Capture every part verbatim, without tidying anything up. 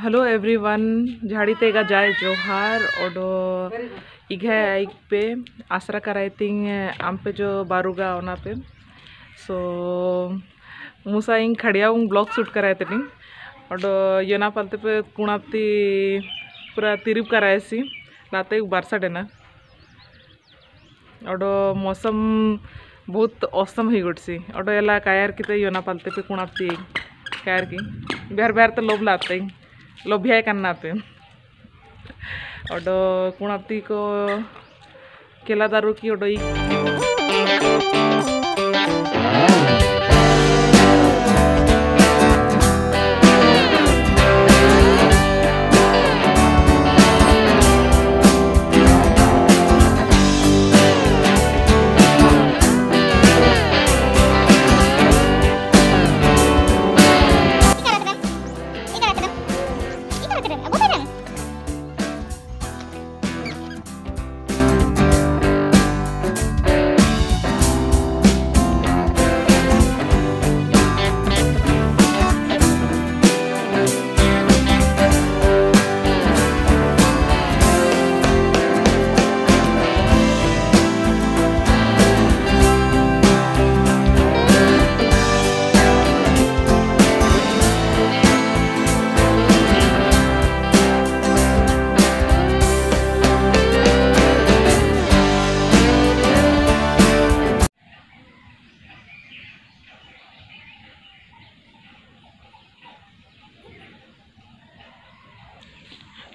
hello everyone झाड़ी तेगा जाय जोहार और इघे आई पे आसरा कराई तीन आम पे जो बारूगा ओना पे सो मुसा इन खड़िया उन ब्लॉग शूट कराए थे और ये ना पालते पे कुणाती पूरा तिरिप कराए सी लाते बारसा डेना और मौसम बहुत औसम ही गुड सी और ये कायर किते योना पालते पे कुणाती कायर की बेहर बेहर तो लोभ लाते लोभिया करना पे और कुणाती को केला दारू की और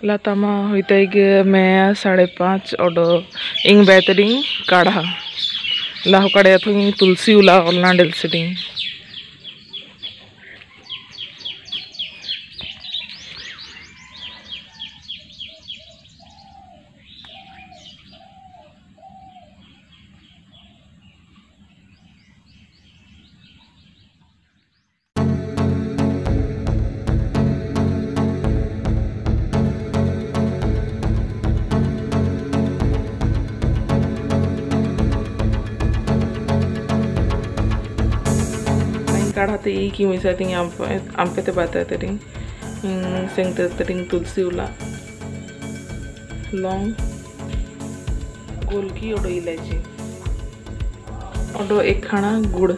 लतामा होता है कि मैं साढ़े पाँच और इंग बेहतरी काढ़ा लाह काढ़े तो तुलसी उला और ना डल सिटी काढ़ाते ई की मिसा तीन आम आम पे ते बात है तेरी सेंग ते तेरी तुलसी उला लौंग गोलकी और इलायची और एक खाना गुड़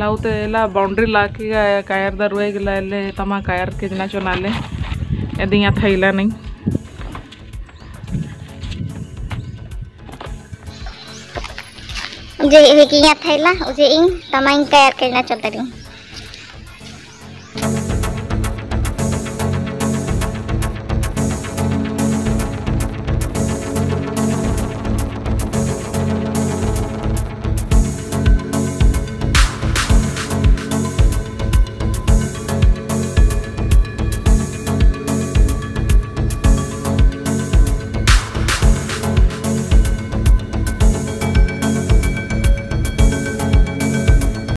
लाउते ला बाउंड्री ला के कायर दरुए गला ले तमा कायर के जना चोना ले यदि यहाँ थैला नहीं जे ये कि यहाँ थैला उसे इन तमा इन कायर के जना चलता रही